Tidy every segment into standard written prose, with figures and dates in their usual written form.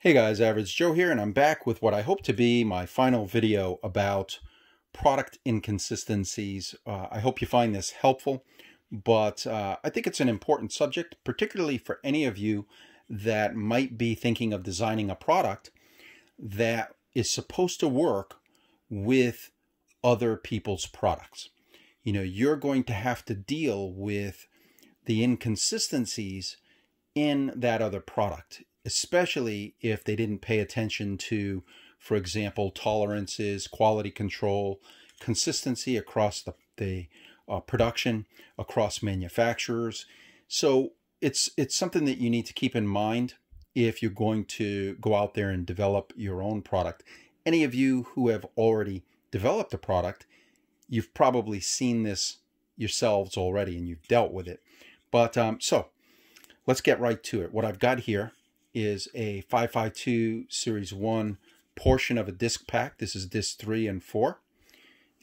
Hey guys, Average Joe here, and I'm back with what I hope to be my final video about product inconsistencies. I hope you find this helpful, but I think it's an important subject, particularly for any of you that might be thinking of designing a product that is supposed to work with other people's products. You know, you're going to have to deal with the inconsistencies in that other product, especially if they didn't pay attention to, for example, tolerances, quality control, consistency across the production, across manufacturers. So it's something that you need to keep in mind if you're going to go out there and develop your own product. Any of you who have already developed a product, you've probably seen this yourselves already and you've dealt with it. But so let's get right to it. What I've got here is a 552 series 1 portion of a disc pack. This is disc 3 and 4,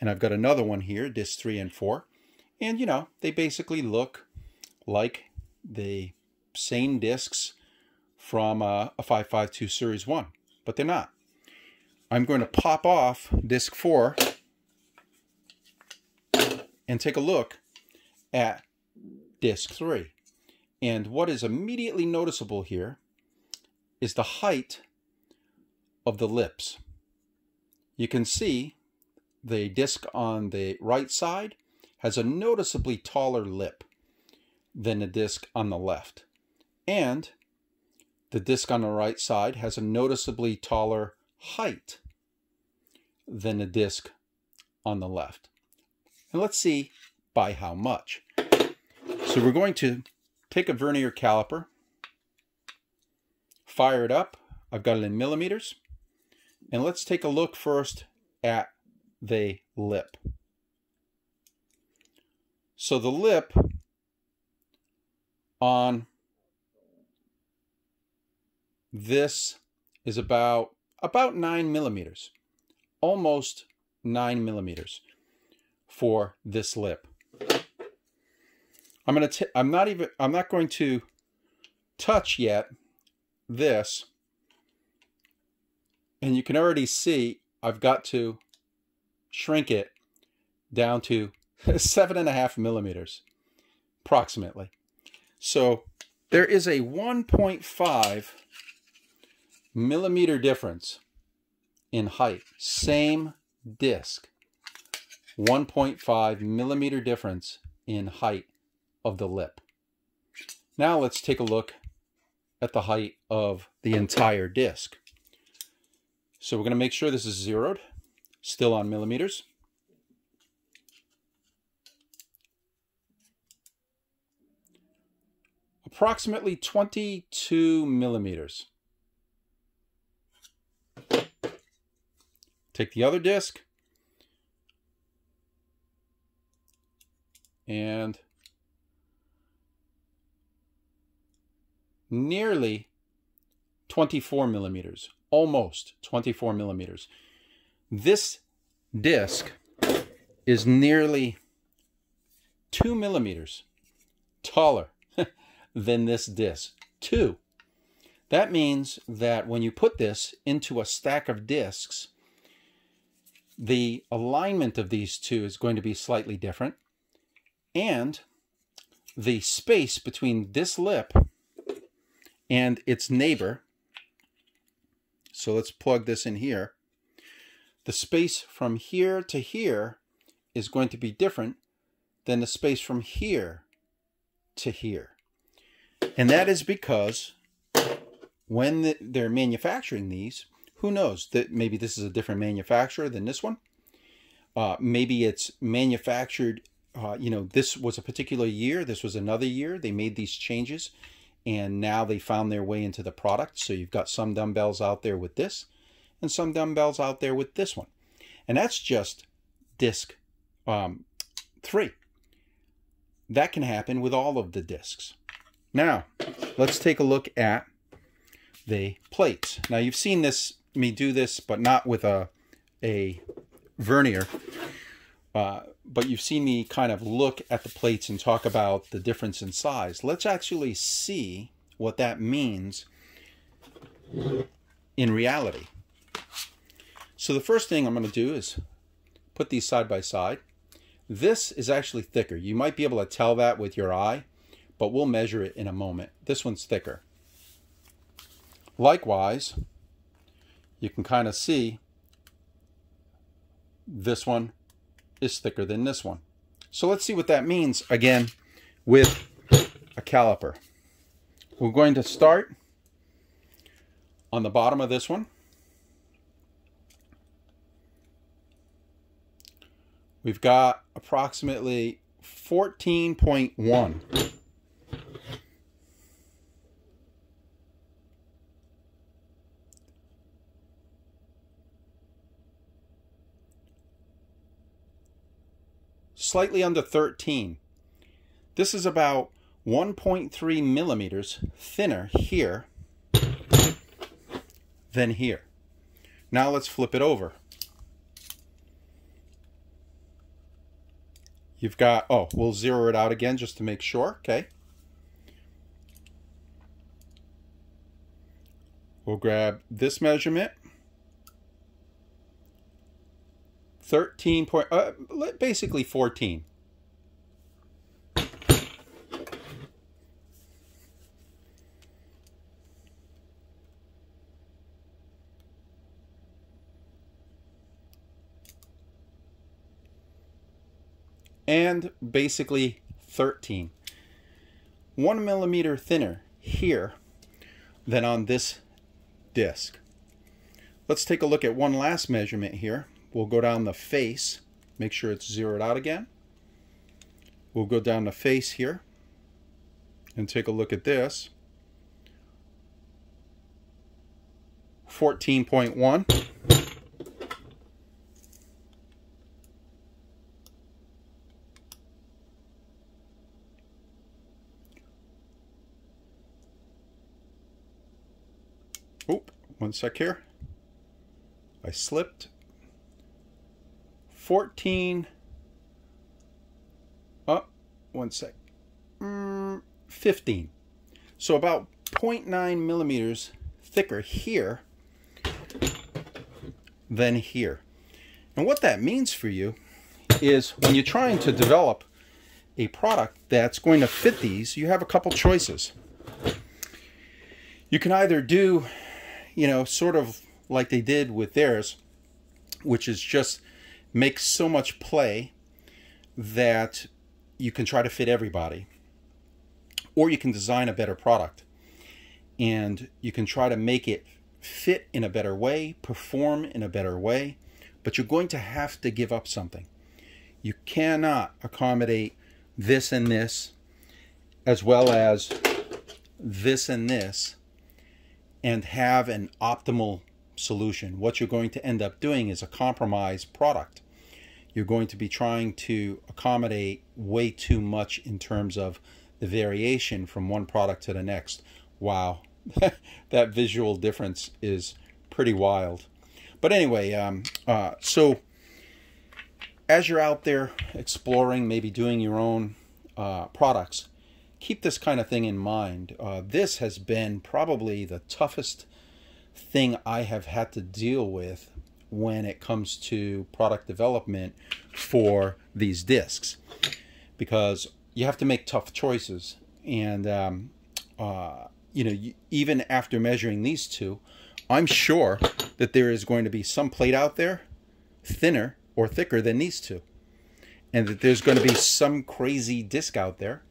and I've got another one here, disc 3 and 4, and you know, they basically look like the same discs from a 552 series 1, but they're not. I'm going to pop off disc 4 and take a look at disc 3, and what is immediately noticeable here is the height of the lips. You can see the disc on the right side has a noticeably taller lip than the disc on the left, and the disc on the right side has a noticeably taller height than the disc on the left. And let's see by how much. So we're going to take a vernier caliper, fire it up. I've got it in millimeters. And let's take a look first at the lip. So the lip on this is about 9 millimeters, almost 9 millimeters for this lip. I'm not going to touch yet this, and you can already see I've got to shrink it down to 7.5 millimeters approximately. So there is a 1.5 millimeter difference in height, same disc, 1.5 millimeter difference in height of the lip. Now let's take a look at the height of the entire disc. So we're going to make sure this is zeroed, still on millimeters. Approximately 22 millimeters. Take the other disc and nearly 24 millimeters, almost 24 millimeters. This disc is nearly 2 millimeters taller than this disc, 2. That means that when you put this into a stack of discs, the alignment of these two is going to be slightly different, and the space between this lip and its neighbor, so let's plug this in here, the space from here to here is going to be different than the space from here to here. And that is because when they're manufacturing these, who knows, that maybe this is a different manufacturer than this one. Maybe it's manufactured, you know, this was a particular year, this was another year, they made these changes, and now they found their way into the product. So you've got some dumbbells out there with this and some dumbbells out there with this one. And that's just disc 3. That can happen with all of the discs. Now, let's take a look at the plates. Now, you've seen this, me do this, but not with a vernier. But you've seen me kind of look at the plates and talk about the difference in size. Let's actually see what that means in reality. So the first thing I'm going to do is put these side by side. This is actually thicker. You might be able to tell that with your eye, but we'll measure it in a moment. This one's thicker. Likewise, you can kind of see this one is thicker than this one. So let's see what that means again with a caliper. We're going to start on the bottom of this one. We've got approximately 14.1. Slightly under 13. This is about 1.3 millimeters thinner here than here. Now let's flip it over. You've got, oh, we'll zero it out again just to make sure. Okay. We'll grab this measurement. basically 14. And basically 13. 1 millimeter thinner here than on this disc. Let's take a look at one last measurement here. We'll go down the face, make sure it's zeroed out again. We'll go down the face here and take a look at this. 14.1. Oop, one sec here. I slipped. 14, oh, one sec, 15. So about 0.9 millimeters thicker here than here. And what that means for you is when you're trying to develop a product that's going to fit these, you have a couple choices. You can either do, you know, sort of like they did with theirs, which is just make so much play that you can try to fit everybody, or you can design a better product and you can try to make it fit in a better way, perform in a better way, but you're going to have to give up something. You cannot accommodate this and this as well as this and this and have an optimal solution. What you're going to end up doing is a compromised product. You're going to be trying to accommodate way too much in terms of the variation from one product to the next. Wow, that visual difference is pretty wild. But anyway, so as you're out there exploring, maybe doing your own products, keep this kind of thing in mind. This has been probably the toughest thing I have had to deal with when it comes to product development for these discs, because you have to make tough choices. And you know, even after measuring these two, I'm sure that there is going to be some plate out there thinner or thicker than these two, and that there's going to be some crazy disc out there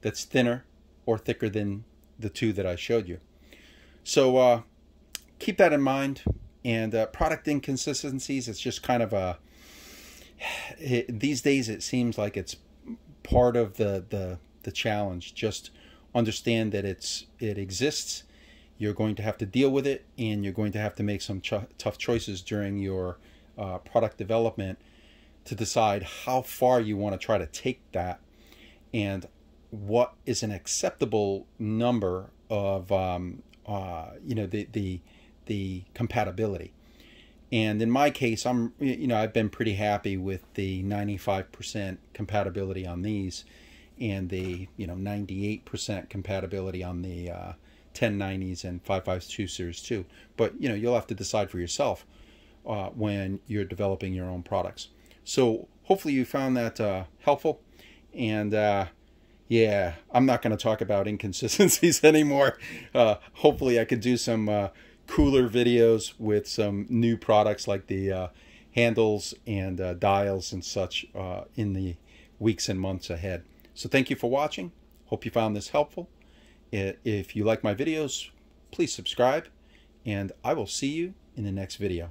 that's thinner or thicker than the two that I showed you. So keep that in mind. And product inconsistencies, it's just kind of a, these days it seems like it's part of the challenge. Just understand that it exists. You're going to have to deal with it, and you're going to have to make some tough choices during your product development to decide how far you want to try to take that and what is an acceptable number of you know, the compatibility. And in my case, I've been pretty happy with the 95% compatibility on these and the, you know, 98% compatibility on 1090s and 552 series 2. But you know, you'll have to decide for yourself when you're developing your own products. So hopefully you found that helpful. And yeah, I'm not going to talk about inconsistencies anymore. Hopefully I could do some cooler videos with some new products like the handles and dials and such in the weeks and months ahead. So thank you for watching. Hope you found this helpful. If you like my videos, please subscribe, and I will see you in the next video.